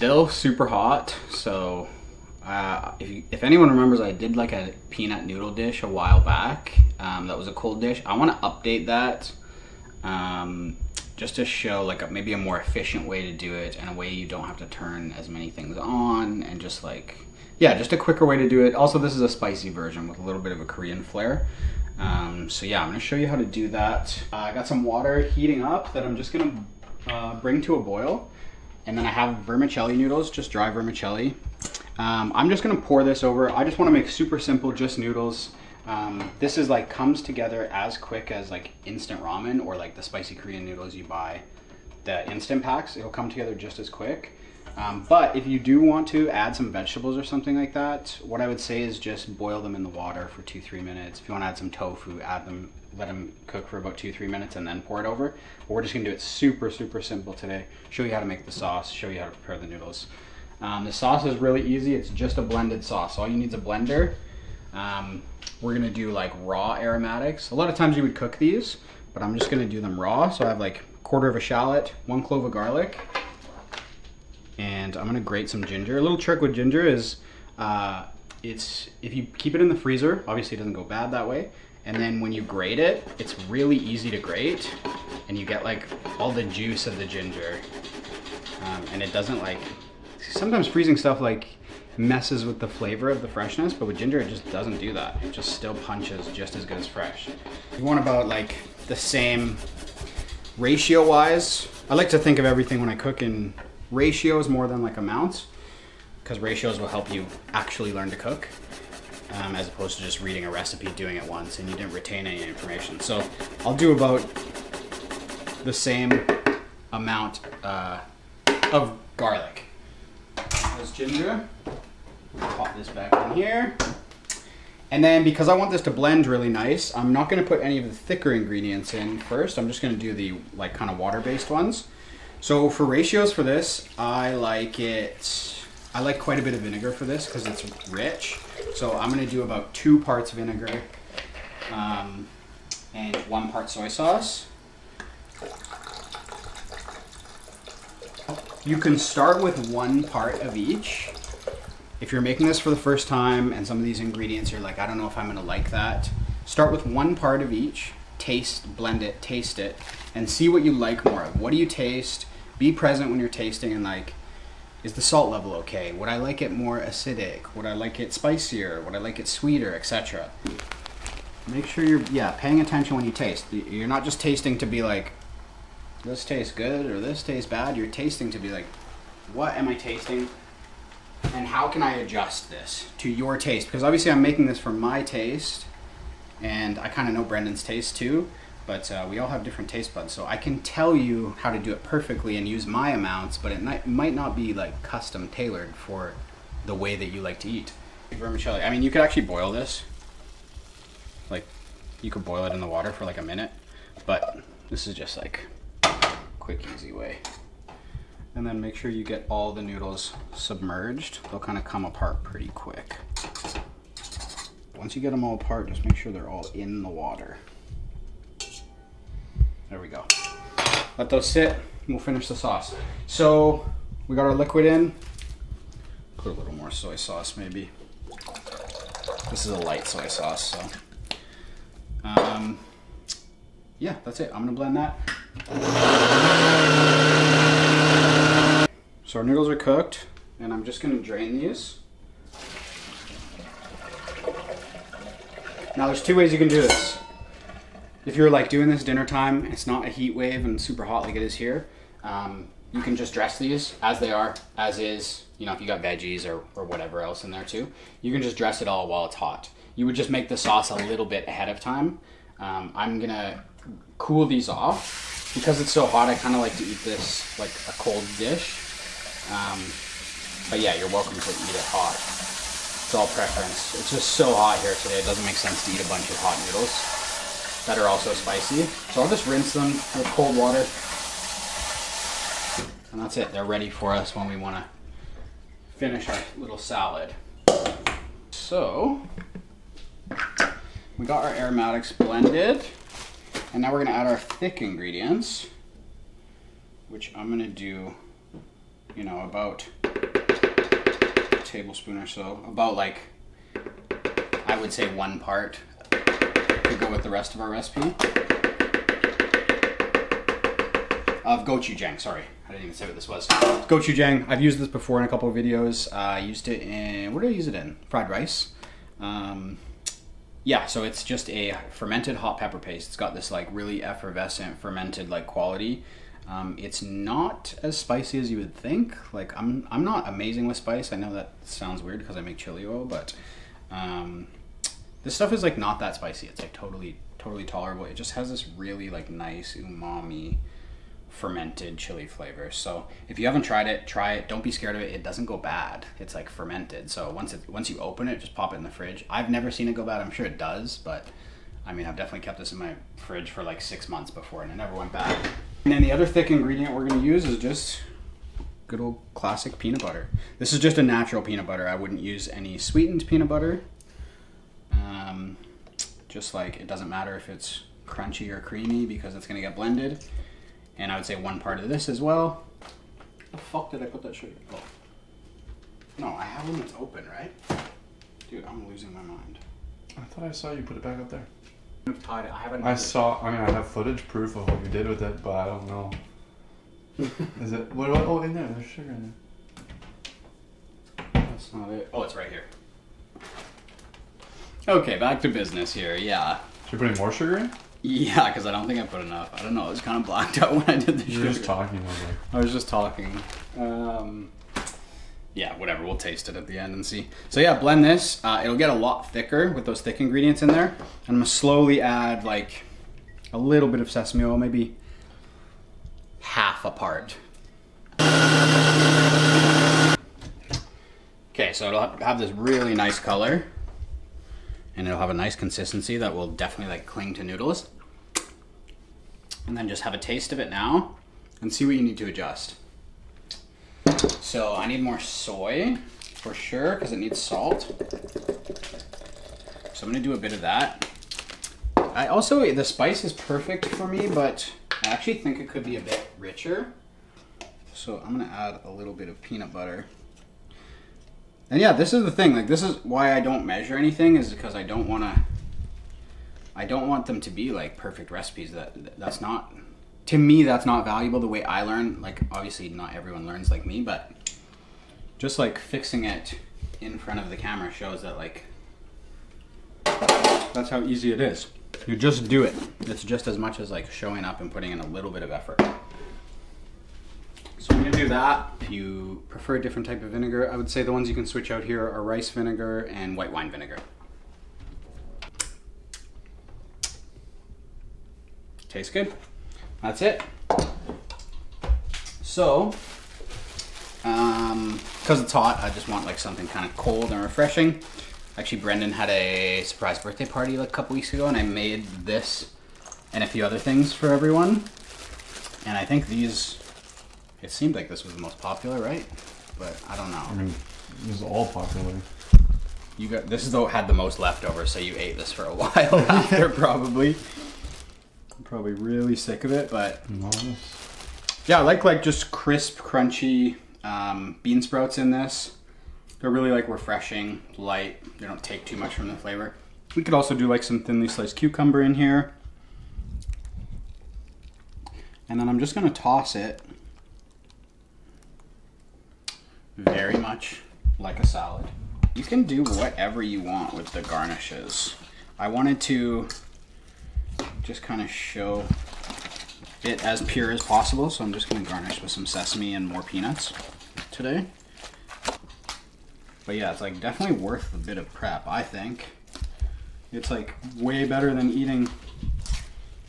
still super hot, so if anyone remembers, I did like a peanut noodle dish a while back. That was a cold dish. I want to update that just to show like maybe a more efficient way to do it, and a way you don't have to turn as many things on, and just like, yeah, just a quicker way to do it. Also, this is a spicy version with a little bit of a Korean flair. So yeah, I'm gonna show you how to do that. I got some water heating up that I'm just gonna bring to a boil. And then I have vermicelli noodles, just dry vermicelli. I'm just gonna pour this over. I just wanna make super simple, just noodles. This is like, comes together as quick as like instant ramen, or like the spicy Korean noodles you buy, the instant packs. It'll come together just as quick. But if you do want to add some vegetables or something like that, what I would say is just boil them in the water for 2-3 minutes. If you want to add some tofu, add them, let them cook for about 2-3 minutes and then pour it over. But we're just going to do it super, super simple today. Show you how to make the sauce, show you how to prepare the noodles. The sauce is really easy. It's just a blended sauce. All you need is a blender. We're going to do like raw aromatics. A lot of times you would cook these, but I'm just going to do them raw. So I have like 1/4 of a shallot, 1 clove of garlic. And I'm gonna grate some ginger. A little trick with ginger is, if you keep it in the freezer, obviously it doesn't go bad that way. And then when you grate it, it's really easy to grate, and you get like all the juice of the ginger. And it doesn't like, sometimes freezing stuff like messes with the flavor of the freshness, but with ginger, it just doesn't do that. It just still punches just as good as fresh. You want about like the same ratio wise. I like to think of everything when I cook in ratios more than like amounts, because ratios will help you actually learn to cook, as opposed to just reading a recipe, doing it once, and you didn't retain any information. So I'll do about the same amount of garlic. There's ginger. Pop this back in here. And then because I want this to blend really nice, I'm not going to put any of the thicker ingredients in first. I'm just going to do the like kind of water-based ones. So for ratios for this, I like quite a bit of vinegar for this because it's rich. So I'm gonna do about 2 parts vinegar and 1 part soy sauce. You can start with 1 part of each. If you're making this for the first time and some of these ingredients you're like, I don't know if I'm gonna like that, start with 1 part of each, taste, blend it, taste it, and see what you like more of. What do you taste? Be present when you're tasting and like, is the salt level okay? Would I like it more acidic? Would I like it spicier? Would I like it sweeter, etc.? Make sure you're, yeah, paying attention when you taste. You're not just tasting to be like, this tastes good or this tastes bad. You're tasting to be like, what am I tasting? And how can I adjust this to your taste? Because obviously I'm making this for my taste, and I kind of know Brendan's taste too, but we all have different taste buds, so I can tell you how to do it perfectly and use my amounts, but it might not be like custom tailored for the way that you like to eat. Vermicelli, I mean, you could actually boil this. Like, you could boil it in the water for like a minute, but this is just like a quick, easy way. And then make sure you get all the noodles submerged. They'll kind of come apart pretty quick. Once you get them all apart, just make sure they're all in the water. There we go. Let those sit, and we'll finish the sauce. So we got our liquid in. Put a little more soy sauce, maybe. This is a light soy sauce, so. Yeah, that's it. I'm gonna blend that. So our noodles are cooked, and I'm just gonna drain these. Now there's 2 ways you can do this. If you're like doing this dinner time, it's not a heat wave and super hot like it is here, you can just dress these as they are, as is, you know, if you got veggies or whatever else in there too, you can just dress it all while it's hot. You would just make the sauce a little bit ahead of time. I'm gonna cool these off. Because it's so hot, I kind of like to eat this like a cold dish. But yeah, you're welcome to eat it hot. It's all preference. It's just so hot here today, it doesn't make sense to eat a bunch of hot noodles that are also spicy. So I'll just rinse them with cold water. And that's it, they're ready for us when we want to finish our little salad. So, we got our aromatics blended. And now we're going to add our thick ingredients, which I'm going to do, you know, about tablespoon or so, about like, I would say one part to go with the rest of our recipe. Of gochujang, sorry. I didn't even say what this was. Gochujang, I've used this before in a couple of videos. I used it in, what did I use it in? Fried rice. Yeah, so it's just a fermented hot pepper paste. It's got this like really effervescent fermented like quality. It's not as spicy as you would think. Like I'm not amazing with spice. I know that sounds weird because I make chili oil, but this stuff is like not that spicy. It's like totally tolerable. It just has this really like nice umami fermented chili flavor. So if you haven't tried it, try it. Don't be scared of it. It doesn't go bad. It's like fermented. So once you open it, just pop it in the fridge. I've never seen it go bad. I'm sure it does, but I mean, I've definitely kept this in my fridge for like 6 months before and it never went bad. And then the other thick ingredient we're going to use is just good old classic peanut butter. This is just a natural peanut butter. I wouldn't use any sweetened peanut butter. Just like it doesn't matter if it's crunchy or creamy because it's going to get blended. And I would say one part of this as well. The fuck did I put that sugar? Oh. No, I have one that's open, right? Dude, I'm losing my mind. I thought I saw you put it back up there. I've tied it. I haven't. I saw. I mean, I have footage proof of what you did with it, but I don't know. Is it? What? Oh, in there. There's sugar in there. That's not it. Oh, it's right here. Okay, back to business here. Yeah. So you're putting more sugar in? Yeah, because I don't think I put enough. I don't know. It was kind of blacked out when I did the sugar. You were just talking. I was just talking. Yeah, whatever. We'll taste it at the end and see. So yeah, blend this. It'll get a lot thicker with those thick ingredients in there. I'm going to slowly add like a little bit of sesame oil, maybe half a part. Okay, so it'll have this really nice color. And it'll have a nice consistency that will definitely like cling to noodles. And then just have a taste of it now and see what you need to adjust. So I need more soy for sure because it needs salt. So I'm going to do a bit of that. I also, the spice is perfect for me, but I actually think it could be a bit richer. So I'm going to add a little bit of peanut butter. And yeah, this is the thing, like this is why I don't measure anything, is because I don't want them to be like perfect recipes. That's not, to me, that's not valuable the way I learn. Like obviously not everyone learns like me, but just like fixing it in front of the camera shows that like, that's how easy it is. You just do it. It's just as much as like showing up and putting in a little bit of effort. So I'm going to do that. If you prefer a different type of vinegar, I would say the ones you can switch out here are rice vinegar and white wine vinegar. Tastes good. That's it. So, because it's hot, I just want like something kind of cold and refreshing. Actually, Brendan had a surprise birthday party like a couple weeks ago and I made this and a few other things for everyone. And I think these... It seemed like this was the most popular, right? But I don't know. I mean, it was all popular. You got this is though had the most leftover, so you ate this for a while after probably. I'm probably really sick of it, but yeah, I like just crisp, crunchy bean sprouts in this. They're really like refreshing, light. They don't take too much from the flavor. We could also do like some thinly sliced cucumber in here, and then I'm just gonna toss it. Very much like a salad. You can do whatever you want with the garnishes. I wanted to just kind of show it as pure as possible, so I'm just going to garnish with some sesame and more peanuts today. But yeah, it's like definitely worth a bit of prep, I think. It's like way better than eating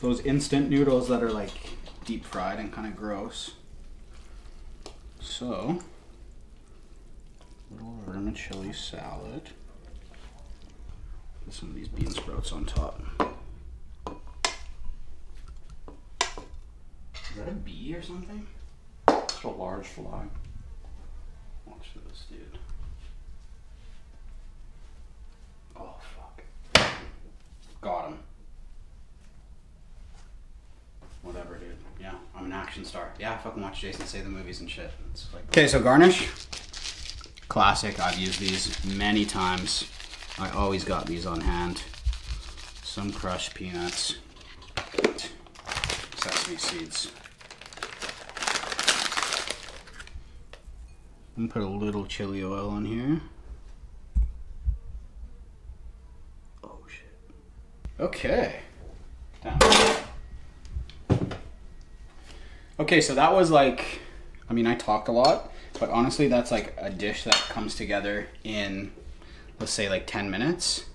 those instant noodles that are like deep fried and kind of gross. So... little vermicelli salad. Put some of these bean sprouts on top. Is that a bee or something? It's a large fly. Watch this, dude. Oh, fuck. Got him. Whatever, dude. Yeah, I'm an action star. Yeah, I fucking watch Jason Say the Movies and shit. Okay, so garnish. classic. I've used these many times. I always got these on hand. Some crushed peanuts, sesame seeds. I'm gonna put a little chili oil on here. Oh shit. Okay. Down. Okay, so that was like, I mean, I talked a lot, but honestly, that's like a dish that comes together in, let's say, like 10 minutes.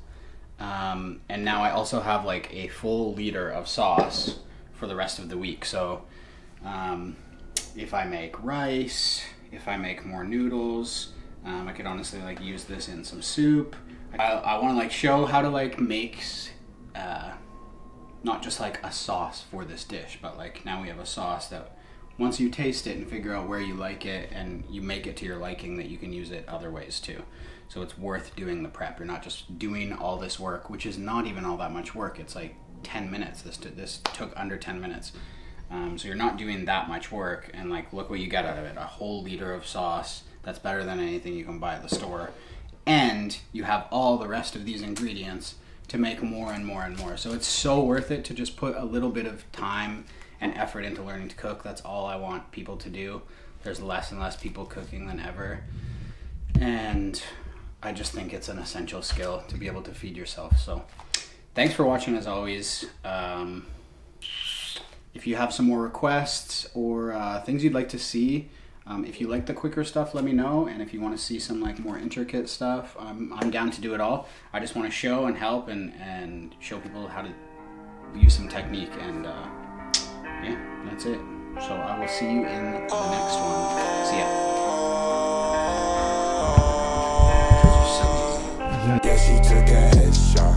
And now I also have like a full liter of sauce for the rest of the week. So if I make rice, if I make more noodles, I could honestly like use this in some soup. I want to like show how to like make not just like a sauce for this dish, but like now we have a sauce that once you taste it and figure out where you like it and you make it to your liking, that you can use it other ways too. So it's worth doing the prep. You're not just doing all this work, which is not even all that much work. It's like 10 minutes. This took under 10 minutes. So you're not doing that much work, and like look what you got out of it. A whole liter of sauce that's better than anything you can buy at the store, and you have all the rest of these ingredients to make more and more and more. So it's so worth it to just put a little bit of time and effort into learning to cook. That's all I want people to do. There's less and less people cooking than ever, and I just think it's an essential skill to be able to feed yourself. So thanks for watching, as always. If you have some more requests or things you'd like to see, if you like the quicker stuff, let me know. And if you want to see some like more intricate stuff, I'm down to do it all. I just want to show and help and show people how to use some technique. And yeah, that's it. So I will see you in the next one. See ya. She took a headshot.